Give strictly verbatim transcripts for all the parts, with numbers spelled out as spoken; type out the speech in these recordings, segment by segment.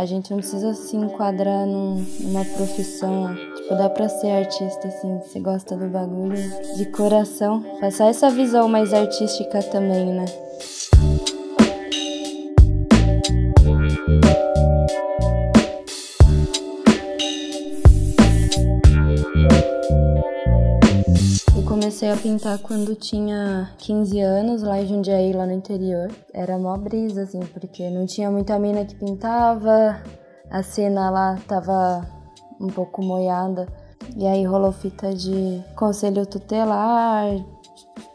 a gente não precisa se enquadrar num, numa profissão. Tipo, dá pra ser artista, assim, se gosta do bagulho de coração. Passar essa visão mais artística também, né? Comecei a pintar quando tinha quinze anos, lá em Jundiaí, lá no interior. Era mó brisa, assim, porque não tinha muita mina que pintava, a cena lá tava um pouco moiada. E aí rolou fita de conselho tutelar,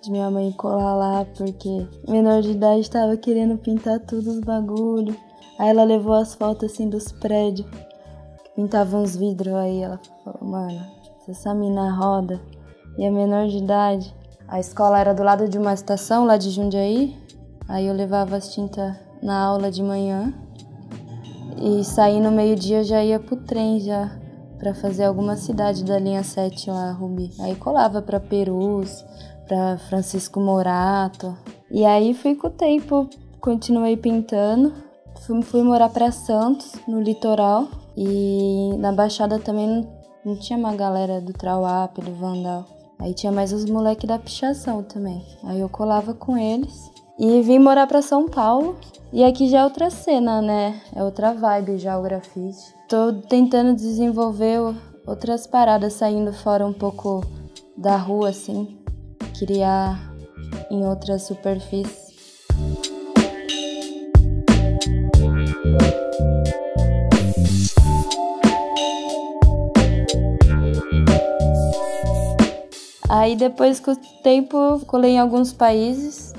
de minha mãe colar lá, porque menor de idade tava querendo pintar tudo os bagulho. Aí ela levou as fotos, assim, dos prédios, pintava uns vidros aí, ela falou, mano, se essa mina roda, e a menor de idade. A escola era do lado de uma estação lá de Jundiaí, aí eu levava as tintas na aula de manhã e saí no meio-dia, já ia pro trem já pra fazer alguma cidade da linha sete lá, Rubi. Aí colava pra Perus, pra Francisco Morato. E aí fui com o tempo, continuei pintando. Fui, fui morar pra Santos, no litoral, e na Baixada também não, não tinha uma galera do Trauap, do Vandal. Aí tinha mais os moleques da pichação também. Aí eu colava com eles. E vim morar pra São Paulo. E aqui já é outra cena, né? É outra vibe já o grafite. Tô tentando desenvolver outras paradas, saindo fora um pouco da rua, assim. Criar em outras superfícies. Aí depois, com o tempo, colei em alguns países.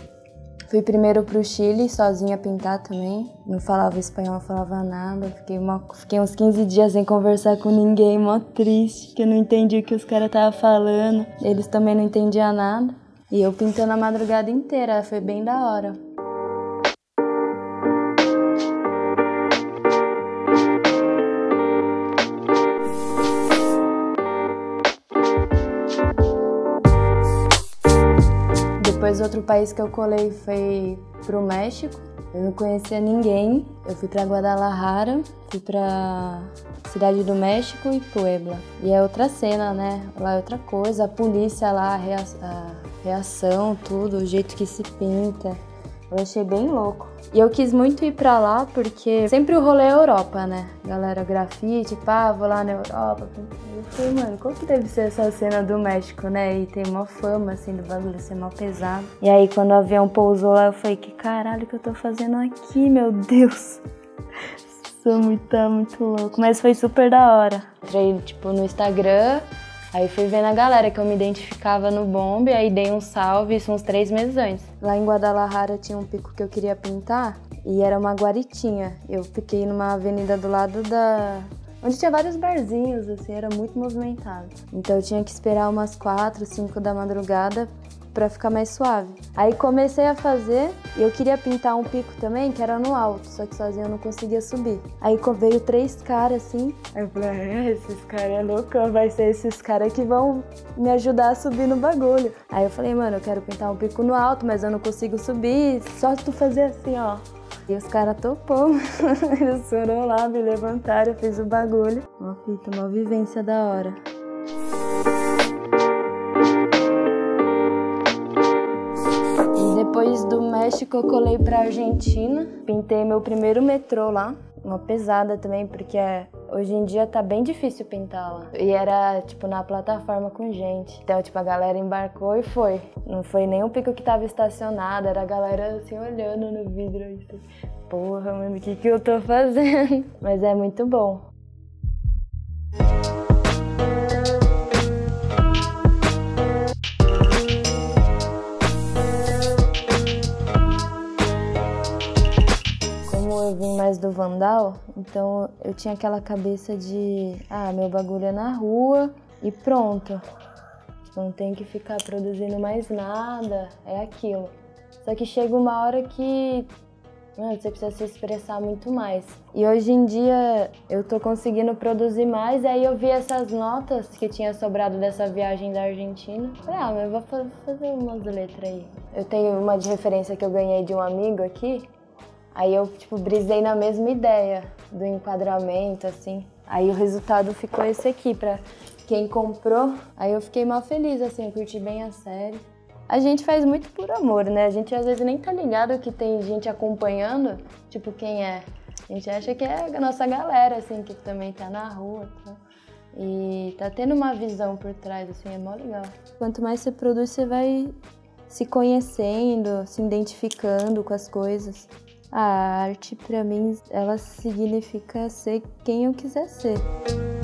Fui primeiro pro Chile, sozinha pintar também. Não falava espanhol, não falava nada. Fiquei, uma, fiquei uns quinze dias sem conversar com ninguém, mó triste, que eu não entendia o que os caras estavam falando. Eles também não entendiam nada. E eu pintando a madrugada inteira, foi bem da hora. Depois, outro país que eu colei foi pro México. Eu não conhecia ninguém. Eu fui pra Guadalajara, fui pra Cidade do México e Puebla. E é outra cena, né? Lá é outra coisa. A polícia lá, a, rea a reação, tudo, o jeito que se pinta. Eu achei bem louco. E eu quis muito ir pra lá porque sempre o rolê é a Europa, né? Galera, grafite, pá, vou lá na Europa. Eu falei, mano, como que deve ser essa cena do México, né? E tem mó fama, assim, do bagulho ser mó pesado. E aí, quando o avião pousou lá, eu falei, que caralho que eu tô fazendo aqui, meu Deus. Sou muito, muito louco. Mas foi super da hora. Entrei, tipo, no Instagram, aí fui vendo a galera que eu me identificava no bombe, aí dei um salve, isso uns três meses antes. Lá em Guadalajara tinha um pico que eu queria pintar e era uma guaritinha. Eu fiquei numa avenida do lado da... onde tinha vários barzinhos, assim, era muito movimentado. Então eu tinha que esperar umas quatro, cinco da madrugada pra ficar mais suave. Aí comecei a fazer e eu queria pintar um pico também, que era no alto, só que sozinha eu não conseguia subir. Aí veio três caras assim, aí eu falei, ah, esses caras é loucão, vai ser esses caras que vão me ajudar a subir no bagulho. Aí eu falei, mano, eu quero pintar um pico no alto, mas eu não consigo subir, só tu fazer assim, ó. E os caras topou, eles foram lá, me levantaram, eu fiz o bagulho. Uma fita, uma vivência da hora. Depois do México eu colei pra Argentina, pintei meu primeiro metrô lá, uma pesada também, porque hoje em dia tá bem difícil pintar lá. E era tipo na plataforma com gente, então tipo a galera embarcou e foi. Não foi nem um pico que tava estacionado, era a galera assim olhando no vidro, assim, porra, mano, o que que eu tô fazendo? Mas é muito bom. Mais do Vandal, então eu tinha aquela cabeça de ah, meu bagulho é na rua e pronto, não tem que ficar produzindo mais nada, é aquilo. Só que chega uma hora que mano, você precisa se expressar muito mais. E hoje em dia eu tô conseguindo produzir mais, aí eu vi essas notas que tinha sobrado dessa viagem da Argentina. Falei, ah, mas eu vou fazer umas letras aí. Eu tenho uma de referência que eu ganhei de um amigo aqui. Aí eu, tipo, brisei na mesma ideia do enquadramento, assim. Aí o resultado ficou esse aqui pra quem comprou. Aí eu fiquei mal feliz, assim, eu curti bem a série. A gente faz muito por amor, né? A gente às vezes nem tá ligado que tem gente acompanhando, tipo, quem é. A gente acha que é a nossa galera, assim, que também tá na rua, tá? E tá tendo uma visão por trás, assim, é mó legal. Quanto mais você produz, você vai se conhecendo, se identificando com as coisas. A arte, pra mim, ela significa ser quem eu quiser ser.